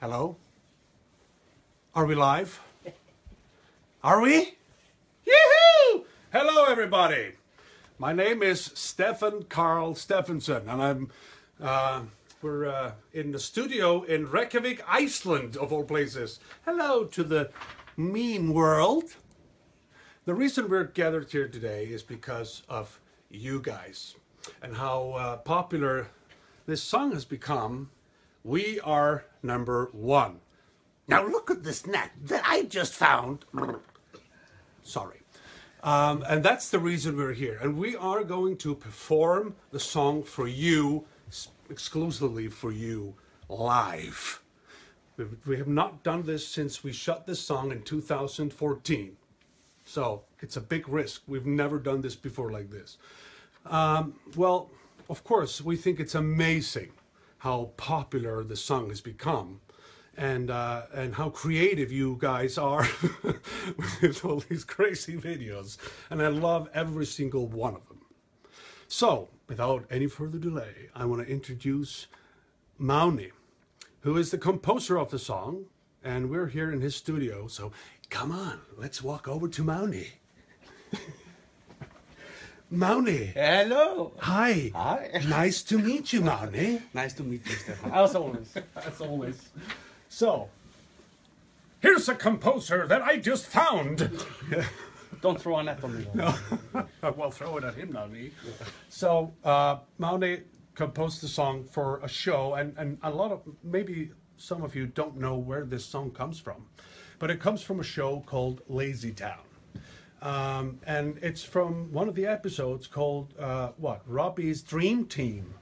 Hello? Are we live? Are we? Yee-hoo! Hello, everybody. My name is Stefan Karl Stephenson, and I'm we're in the studio in Reykjavik, Iceland, of all places. Hello to the meme world. The reason we're gathered here today is because of you guys and how popular this song has become. We are number one. Now look at this net that I just found. Sorry. And that's the reason we're here. And we are going to perform the song for you, exclusively for you, live. We have not done this since we shot this song in 2014. So it's a big risk. We've never done this before like this. Well, of course, we think it's amazing how popular the song has become, and how creative you guys are with all these crazy videos, and I love every single one of them. So, without any further delay, I want to introduce Maoni, who is the composer of the song, and we're here in his studio, so come on, let's walk over to Maoni. Maoni. Hello. Hi. Hi. Nice to meet you, Maoni. Nice to meet you, Stefan. As always. As always. So, here's a composer that I just found. Don't throw a net on me. No. Well, throw it at him, not me. Yeah. So, Maoni composed the song for a show, and a lot of, maybe some of you don't know where this song comes from, but it comes from a show called Lazy Town. And it's from one of the episodes called what? Robbie's Dream Team.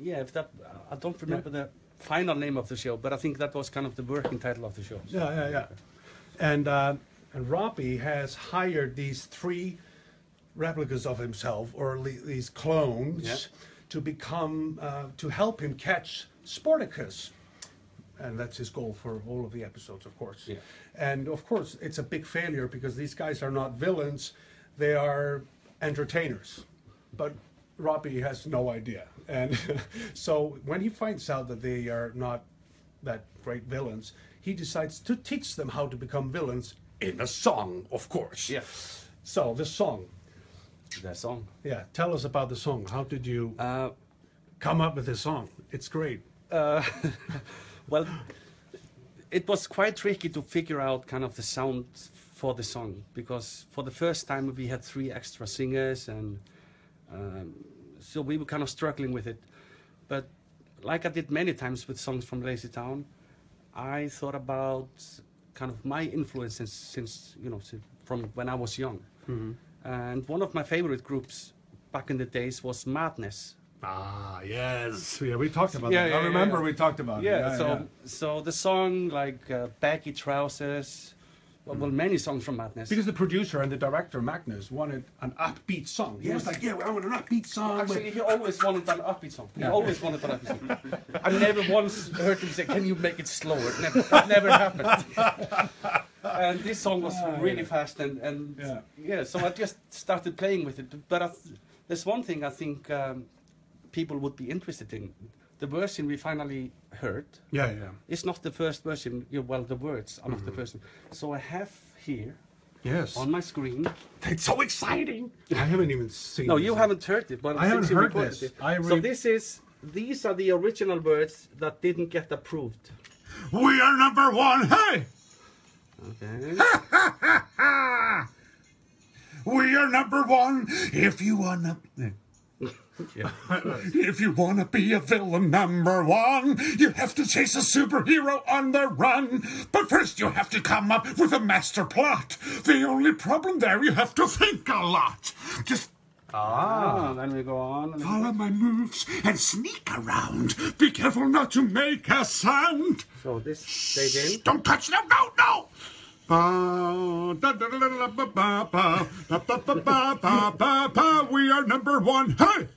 Yeah, if that I don't remember the final name of the show, but I think that was kind of the working title of the show. So. Yeah, yeah, yeah. And Robbie has hired these three replicas of himself, or these clones, to become to help him catch Sportacus. And that's his goal for all of the episodes, of course. Yeah. And of course, it's a big failure because these guys are not villains; they are entertainers. But Robbie has no idea, and so when he finds out that they are not that great villains, he decides to teach them how to become villains in a song, of course. Yes. Yeah. So the song. The song. Yeah. Tell us about the song. How did you come up with this song? It's great. Well, it was quite tricky to figure out kind of the sound for the song, because for the first time we had three extra singers, and so we were kind of struggling with it. But like I did many times with songs from Lazy Town, I thought about kind of my influences since, you know, from when I was young. Mm-hmm. And one of my favorite groups back in the days was Madness. Ah, yes. Yeah, we talked about that. Yeah, I remember we talked about it. Yeah, so the song, like Baggy Trousers, well, many songs from Madness. Because the producer and the director, Magnus, wanted an upbeat song. He was like, yeah, I want an upbeat song. Actually, he always wanted an upbeat song. He always wanted an upbeat song. I never once heard him say, can you make it slower? Never, that never happened. And this song was really fast, and so I just started playing with it. But there's one thing I think... people would be interested in. The version we finally heard, it's not the first version, well, the words are not the first. So I have here, on my screen. It's so exciting! I haven't even seen No, you haven't heard it, but I haven't heard this. So these are the original words that didn't get approved. We are number one, hey! Okay. We are number one, if you wanna... Yeah. If you want to be a villain number one, you have to chase a superhero on the run. But first you have to come up with a master plot. The only problem there, you have to think a lot. Just... then we go on. And follow my moves and sneak around. Be careful not to make a sound. So this stays in. Don't touch them. No, no. We are number one. Hey!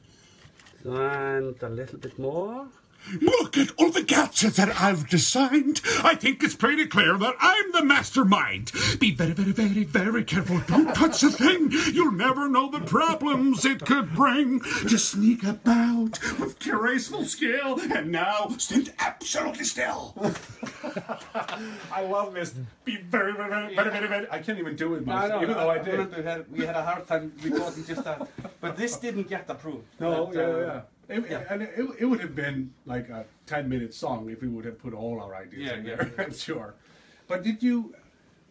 And a little bit more. Look at all the gadgets that I've designed. I think it's pretty clear that I'm the mastermind. Be very, very, very, very careful. Don't touch a thing. You'll never know the problems it could bring. Just sneak about with graceful skill, and now stand absolutely still. I love this. Be very, very, very, very, very, very. I can't even do it myself, even though I did. We had a hard time recording just that. But this didn't get approved. No, but, It would have been like a 10-minute song if we would have put all our ideas in there, I'm sure. But did you,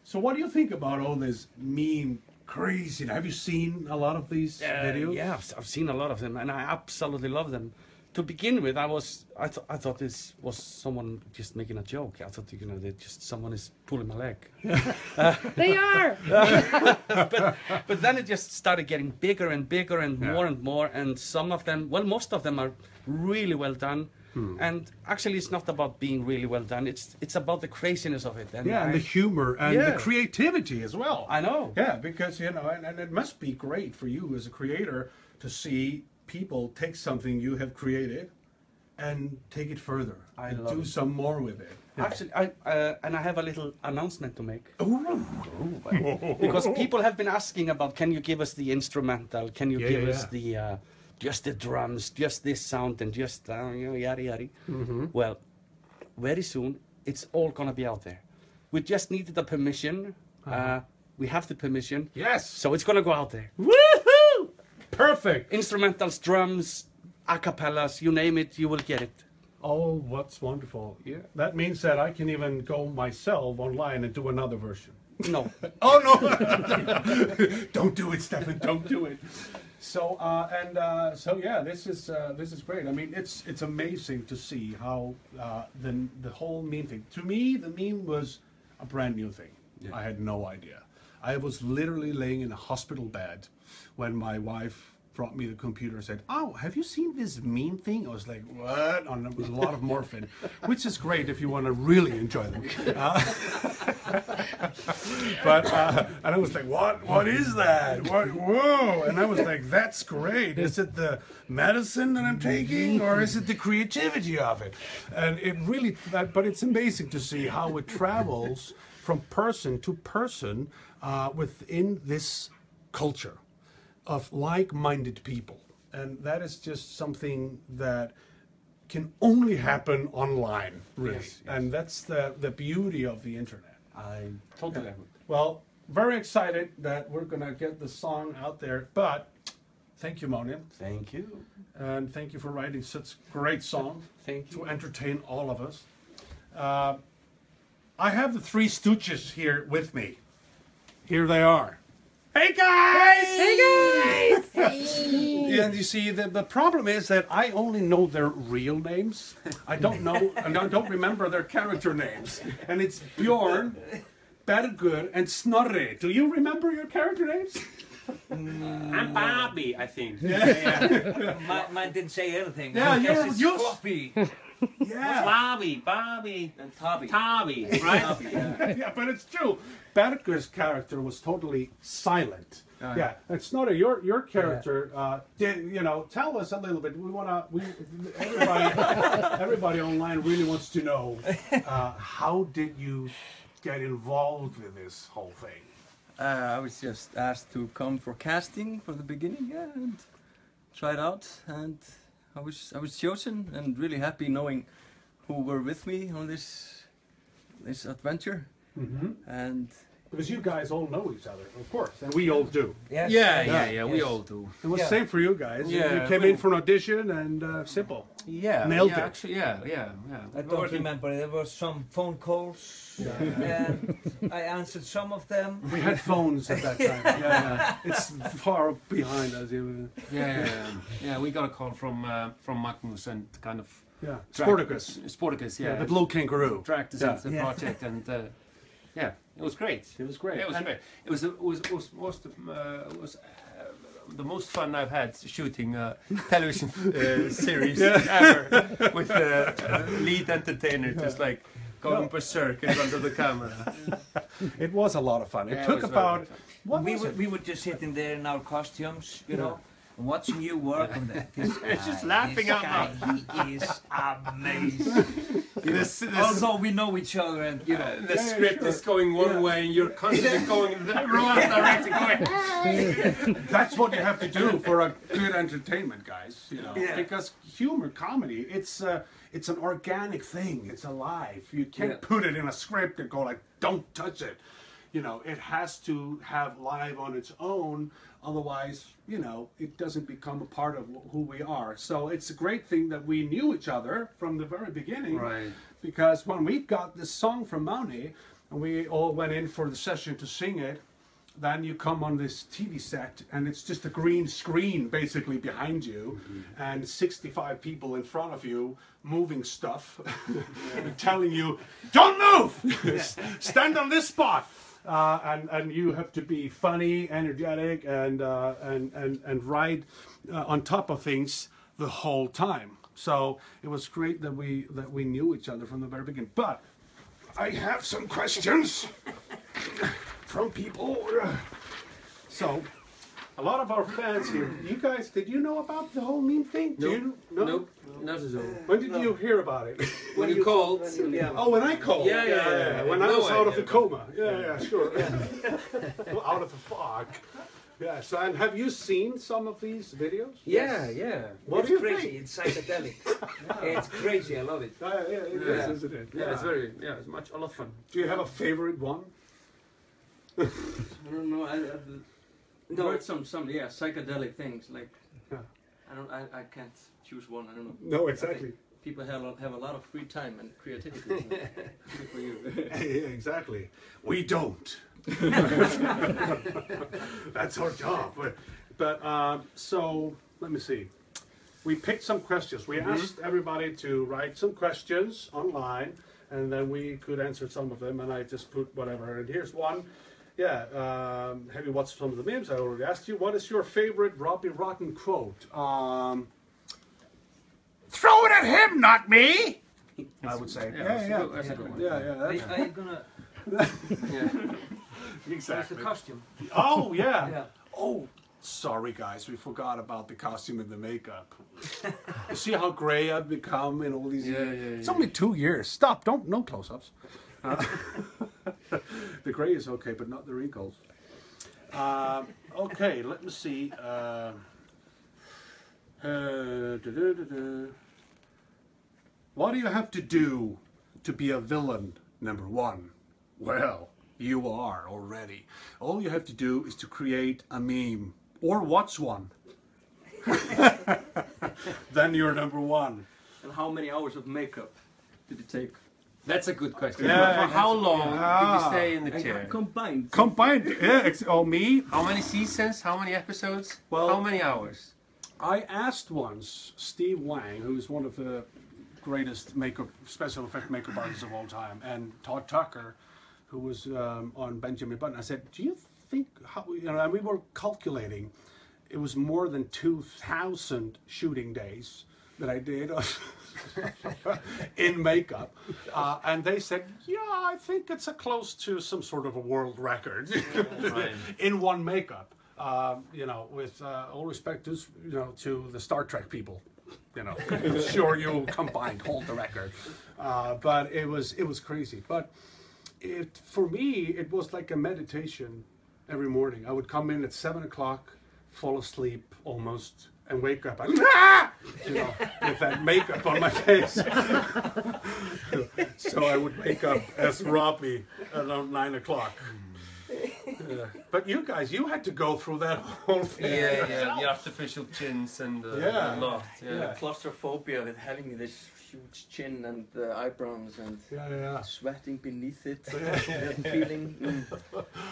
so what do you think about all this meme crazy? Have you seen a lot of these videos? Yeah, I've seen a lot of them, and I absolutely love them. To begin with, I thought this was someone just making a joke. I thought, you know, that just someone is pulling my leg. They are! But then it just started getting bigger and bigger and more and more, and some of them, well, most of them are really well done. And actually, it's not about being really well done. It's about the craziness of it. And and the humor and the creativity as well. I know. Yeah, because, you know, and it must be great for you as a creator to see people take something you have created and take it further and do some more with it. Actually, I have a little announcement to make. Because people have been asking about, can you give us the instrumental? Can you give us the just the drums, just this sound, and just yada yada. Well, very soon it's all gonna be out there. We just needed a permission. We have the permission. Yes. So it's gonna go out there. Perfect. Instrumentals, drums, acapellas, you name it, you will get it. Oh, what's wonderful. Yeah. That means that I can even go myself online and do another version. No. Oh, no. Don't do it, Stefan. Don't do it. So, so yeah, this is great. I mean, it's amazing to see how the whole meme thing. To me, the meme was a brand new thing. Yeah. I had no idea. I was literally laying in a hospital bed when my wife brought me the computer and said, "Oh, have you seen this meme thing?" I was like, "What?" On a lot of morphine, which is great if you want to really enjoy them. And I was like, "What? What is that? What? Whoa!" And I was like, "That's great. Is it the medicine that I'm taking, or is it the creativity of it?" And it really, but it's amazing to see how it travels from person to person within this culture of like-minded people. And that is just something that can only happen online, really. Yes, yes. And that's the beauty of the internet. I totally agree. Well, very excited that we're gonna get the song out there, but thank you, Máni. Thank you. And thank you for writing such great song. Thank you. To entertain all of us. I have the Three Stooges here with me. Here they are. Hey guys! Hey guys! Hey. And you see, the problem is that I only know their real names. I don't know, and I don't remember their character names. And it's Bjorn, Bergur, and Snorri. Do you remember your character names? I'm Bobby, I think. Yeah, yeah. Mine didn't say anything. Yeah, you're Floppy. Yeah. Bobby, Bobby, and Tobby. Tobby, right? Tobby, yeah. Yeah, but it's true. Berger's character was totally silent. Yeah, and Snorri, your character, you know, tell us a little bit. We wanna, everybody online really wants to know how did you get involved with this whole thing? I was just asked to come for casting for the beginning, and try it out, and I was chosen, and really happy knowing who were with me on this adventure. And because you guys all know each other, of course, and we all do. Yes. Yeah, we all do. It was the same for you guys. Yeah, you came in for an audition and simple. Yeah, nailed it. Actually, I don't remember. There were some phone calls. And I answered some of them. We had phones at that time. It's far behind us. We got a call from Magnus and kind of Sportacus. Sportacus, the blue kangaroo. Dragged us into the project and. Yeah, it was great. It was great. The most fun I've had shooting a television series ever with a lead entertainer just like going berserk in front of the camera. It was a lot of fun. It took about... We were just sitting there in our costumes, you know, watching you work on that. It's just laughing at me. He is amazing. Although we know each other, and you know the script is going one way, and you're constantly going the wrong direction. Going. That's what you have to do for a good entertainment, guys. You know, because humor, comedy, it's an organic thing. It's alive. You can't put it in a script and go like, "Don't touch it." You know, it has to have live on its own. Otherwise, you know, it doesn't become a part of who we are. So it's a great thing that we knew each other from the very beginning. Right. Because when we got this song from Maoni, and we all went in for the session to sing it, then you come on this TV set, and it's just a green screen basically behind you, and 65 people in front of you moving stuff, and telling you, "Don't move! Stand on this spot!" And you have to be funny, energetic, and right on top of things the whole time. So it was great that we knew each other from the very beginning. But I have some questions from people. So a lot of our fans here. You guys, did you know about the whole meme thing? Nope. Do you know? Nope. Not at all. When did you hear about it? When you called. Oh, when I called? Yeah. When I was out of the coma. Yeah, sure. Out of the fog. Yes, and have you seen some of these videos? Yeah. What do you think? It's psychedelic. It's crazy, I love it. Yeah, it is, isn't it? Yeah, it's very, it's a lot of fun. Do you have a favorite one? I don't know, no, it's some psychedelic things like I can't choose one. I don't know. No, exactly. People have a lot of free time and creativity. For you. Exactly. We don't. That's our job. But so let me see. We picked some questions. We asked everybody to write some questions online, and then we could answer some of them. And I just put whatever. And here's one. Yeah, have you watched some of the memes? I already asked you. What is your favorite Robbie Rotten quote? Throw it at him, not me! I would say. Yeah. I'm gonna... Exactly. There's the costume. Oh, yeah. Oh, sorry guys, we forgot about the costume and the makeup. You see how gray I've become in all these years? It's only 2 years. Stop, no close-ups. The gray is okay, but not the wrinkles. Okay, let me see. What do you have to do to be a villain, #1? Well, you are already. All you have to do is to create a meme or watch one. Then you're #1. And how many hours of makeup did it take? That's a good question. Yeah, for how long did you stay in the chair? Combined. Yeah. Oh, me. How many seasons? How many episodes? Well, how many hours? I asked once Steve Wang, who is one of the greatest makeup, special effect makeup artists of all time, and Todd Tucker, who was on Benjamin Button. I said, "Do you think how?" You know, and we were calculating. It was more than 2,000 shooting days that I did in makeup, and they said, "Yeah, I think it's close to some sort of a world record in one makeup." You know, with all respect to the Star Trek people, you know, I'm sure you combined hold the record, but it was crazy. But for me, it was like a meditation. Every morning, I would come in at 7 o'clock, fall asleep almost, and wake up and you know, with that makeup on my face. So I would wake up as Robbie around 9 o'clock. But you guys, you had to go through that whole thing. Yeah, the artificial chins and a lot. Yeah, claustrophobia with having this huge chin and eyebrows and sweating beneath it, feeling.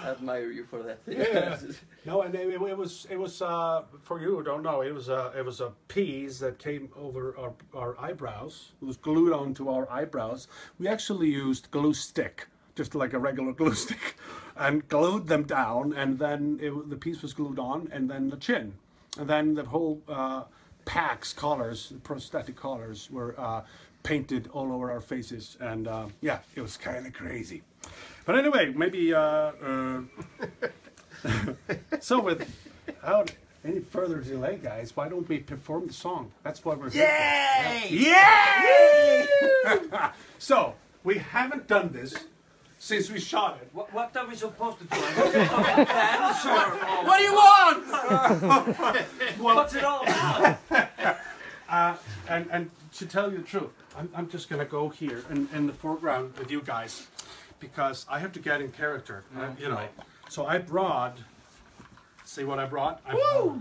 I admire you for that. Yeah. No, and it was for you who don't know, it was a piece that came over our eyebrows. It was glued onto our eyebrows. We actually used glue stick, just like a regular glue stick, and glued them down. And then the piece was glued on, and then the chin, and then the whole. Packs, collars, prosthetic collars were painted all over our faces, and yeah, it was kind of crazy. But anyway, maybe so with how any further delay, guys, why don't we perform the song? That's what we're here for. Yay! Yay! Yay! So, we haven't done this since we shot it. What are we supposed to do? Dance or... What do you want? What's it all about? And to tell you the truth, I'm just going to go here in the foreground with you guys, because I have to get in character, you know. So I brought, see what I brought? I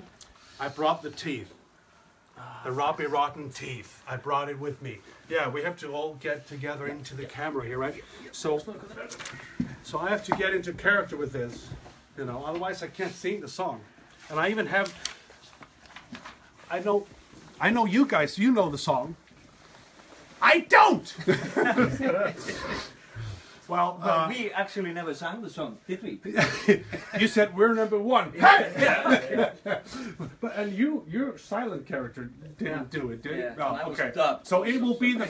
brought the teeth, the Robbie Rotten teeth. I brought it with me. Yeah, we have to all get together into the camera here, right? So I have to get into character with this, you know, otherwise I can't sing the song. And I even have, I know you guys, you know the song. I don't! Well, we actually never sang the song, did we? You said we're number one. Hey! Yeah. But and your silent character didn't do it, did you? Oh, okay. So it will be the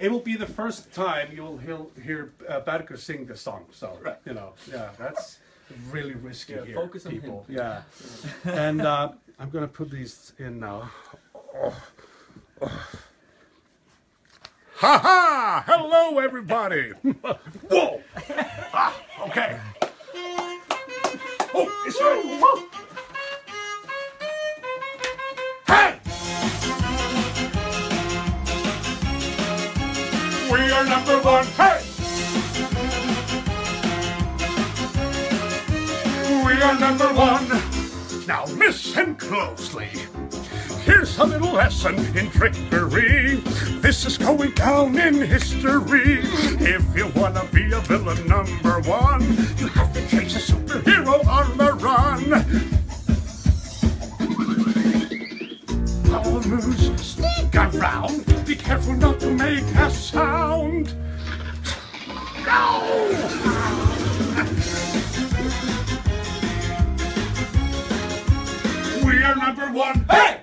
it will be the first time you will hear Bergur sing the song. So you know, that's really risky here. Focus on people. Him. Yeah. And I'm gonna put these in now. Ha ha! Hello, everybody! Whoa! Ah, okay. Oh, it's right. Hey! We are number one. Hey! We are number one. Now listen closely. Here's a little lesson in trickery. This is going down in history. If you want to be a villain number one, you have to chase a superhero on the run. Power moves, sneak around. Be careful not to make a sound. Go! We are number one. Hey!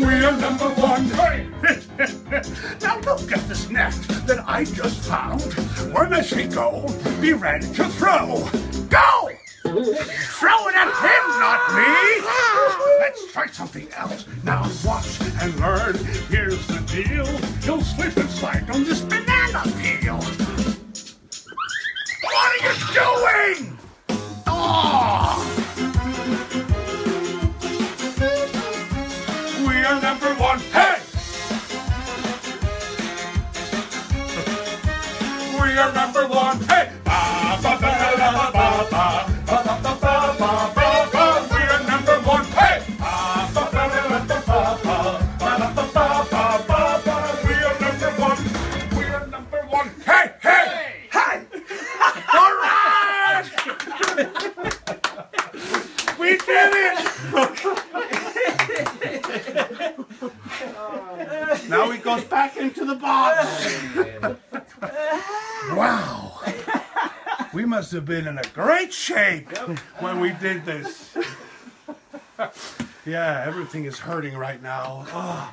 We are number one. Hey. Now look at this net that I just found. When I say go, be ready to throw. Go! Throw it at him, not me! Let's try something else. Now watch and learn. Here's the deal. You'll slip and slide on this banana peel. What are you doing? Oh! Number one, hey! We are number one, hey! We are number one, hey! We are number one, we are number one, hey! Hey! Hey! All right! We did it! Now he goes back into the box. Wow. We must have been in a great shape when we did this. Yeah, everything is hurting right now. Oh.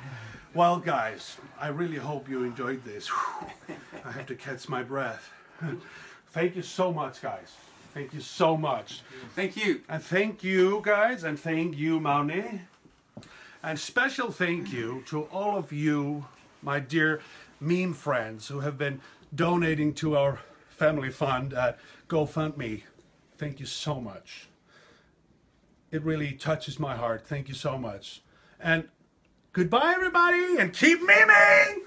Well, guys, I really hope you enjoyed this. I have to catch my breath. Thank you so much, guys. Thank you so much. Thank you. And thank you, guys, and thank you, Maoni. And special thank you to all of you, my dear meme friends, who have been donating to our family fund at GoFundMe. Thank you so much. It really touches my heart. Thank you so much. And goodbye, everybody, and keep memeing!